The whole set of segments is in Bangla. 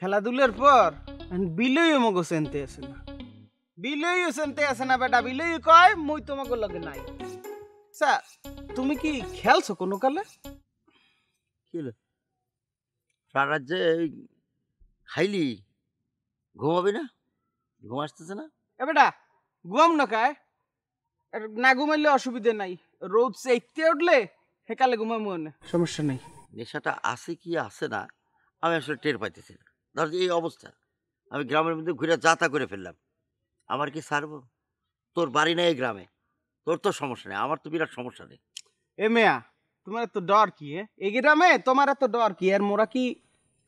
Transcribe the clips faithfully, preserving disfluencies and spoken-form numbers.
খেলাধুলার পর বিলইও মগো সেনতে আসে না, বিলইও সেনতে আসে না বেটা, বিলই কয় মুই তোমাকে লগে নাই। স্যার তুমি কি খেলছো কোনো কালে? সারা যে খাইলি ঘুমাবি না, ঘুম আসতেছে না? এ বেটা ঘুম না, কায় না ঘুমাইলে অসুবিধে নাই, রোদ চেকতে উঠলে হেকালে ঘুমাই মনে সমস্যা নেই। নেশাটা আছে কি আছে না আমি আসলে টের পাইতেছি না। ধর এই অবস্থা, আমি গ্রামের মধ্যে ঘুরে যাতা করে ফেললাম, আমার কি ছাড়বো? তোর বাড়ি নেই গ্রামে, তোর তো সমস্যা নেই, আমার তো বিরাট সমস্যা নেই। এ মেয়া তোমার তো ডর কি এ গ্রামে, তোমার তো ডর কি? আর মোরা কি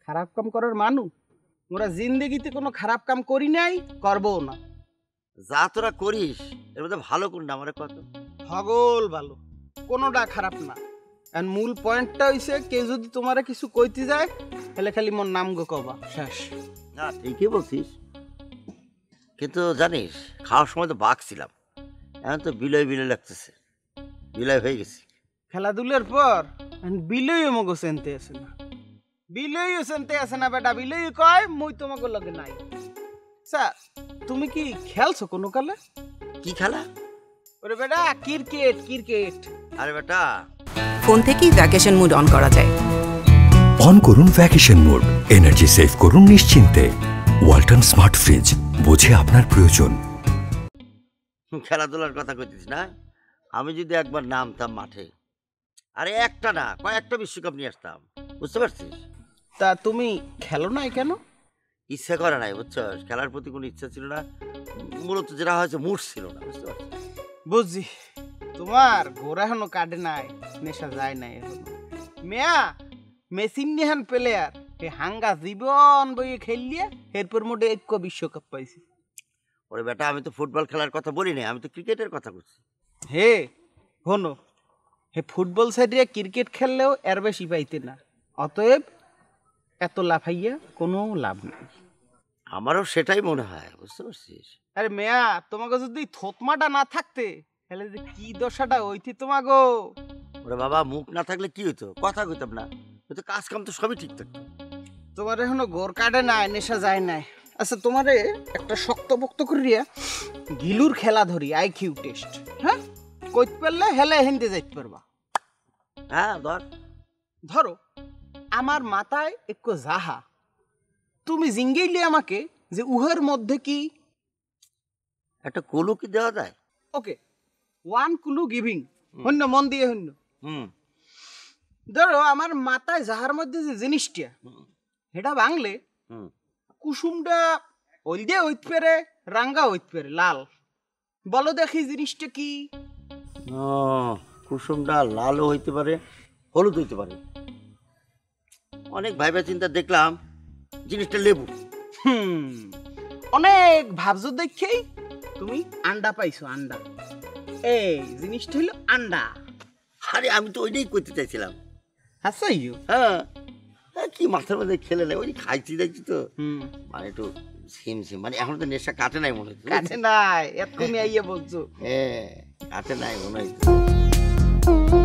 খারাপ কাম করার মানু? মোরা জিন্দগিতে কোনো খারাপ কাম করি নাই, করবো না। যা তোরা করিস এর মধ্যে ভালো কোনটা আমার কত হগল ভালো, কোনোটা খারাপ না। আর মূল পয়েন্টটা হইছে কেউ যদি তোমার কিছু কইতে যায় তাহলে খালি মোর নাম গো কবা, শেষ। না ঠিকই বলছিস, কিন্তু জানিস খাওয়ার সময় তো বাঘছিলাম, এখন তো বিলয় বিলয় লাগতেছে, বিলয় হয়ে গেছি। খেলাধুলার পর বিলইও মগো সেনতে আসে না, বিলইও সেনতে আসে না বেটা, বিলই কয় মুই তোমাকে লগে নাই। স্যার তুমি কি খেলছো কোনো কালে? কি খেলা? ওরে বেটা ক্রিকেট। ক্রিকেট? আরে বেটা ফোন থেকেই ভ্যাকেশন মুড অন করা যায়। অন করুন ভ্যাকেশন মুড, এনার্জি সেভ করুন নিশ্চিন্তে। ওয়ালটন স্মার্ট ফ্রিজ, বোঝে আপনার প্রয়োজন। খেলাধুলার কথা কইতিস না, আমি যদি একবার নামতাম মাঠে, আরে একটা না কয়েকটা বিশ্বকাপ নিয়ে আসতাম, বুঝতে পারছিস? তা তুমি খেলো নাই কেন? ইচ্ছা করে নাই, বুঝছো? খেলার প্রতি কোনো ইচ্ছা ছিল না, মূলত যেটা হয়েছে মুড ছিল না, বুঝতে পারছিস? বুঝছি তোমার ঘোরা এখনো কাটে নাই, নেশা যায় নাই এখনো। মেয়া মেসিন নেহান প্লেয়ার, সে হাঙ্গা জীবন বইয়ে খেললিয়ে এরপর মোটে এক বিশ্বকাপ পাইছি। ওরে বেটা আমি তো ফুটবল খেলার কথা বলি নাই, আমি তো ক্রিকেটের কথা বলছি। হে হনো, হে ফুটবল সাইডে ক্রিকেট খেললেও এর বেশি পাইতে না, অতএব এত লাফাইয়া কোনো লাভ নাই। আমারও সেটাই মনে হয়, বুঝতে পারছিস? আরে মেয়া তোমাকে যদি থতমাটা না থাকতে তাহলে যে কি দশাটা হইতে তোমাকে। ওরে বাবা মুখ না থাকলে কি হইতো? কথা কইতাম না, হয়তো কাজ কাম তো সবই ঠিক থাকতো। তোমার এখনো গোর কাটে নাই, নেশা যায় নাই। আচ্ছা তোমারে একটা শক্ত বক্ত করিয়া গিলুর খেলা ধরি, আইকিউ টেস্ট, হ্যাঁ? কইতে পারলে হেলে হেনতে যাইতে পারবা। হ্যাঁ ধর, ধরো আমার মাথায় একটু জাহা, তুমি জিঙ্গেইলে আমাকে যে উহার মধ্যে কি একটা কুলু কি দেওয়া যায়। ওকে, ওয়ান কুলু গিভিং, হন্য মন দিয়ে হন্য। ধরো আমার মাথায় জাহার মধ্যে যে জিনিসটা সেটা ভাঙলে কুসুমটা হলদে হইতে পারে, রাঙ্গা হইতে পারে, লাল, বলো দেখি জিনিসটা কি? কুসুমটা লালও হইতে পারে, হলুদ হইতে পারে। অনেক ভাইবা চিন্তা দেখলাম জিনিসটা লেবু। হুম, অনেক ভাবজ দেখেই তুমি আন্ডা পাইছো, আন্ডা। এই জিনিসটা হলো আন্ডা। আরে আমি তো ওইটাই করতে চাইছিলাম। আচ্ছা ইউ, হ্যাঁ কি মাথার মধ্যে খেলে নাই, ওই খাইছি দেখছি তো, মানে একটু ঝিমঝিম, মানে এখন তো নেশা কাটে নাই মনে হচ্ছে। কাটে নাই এত তুমি আইয়া বলছো? হ্যাঁ কাটে নাই মনে হচ্ছে।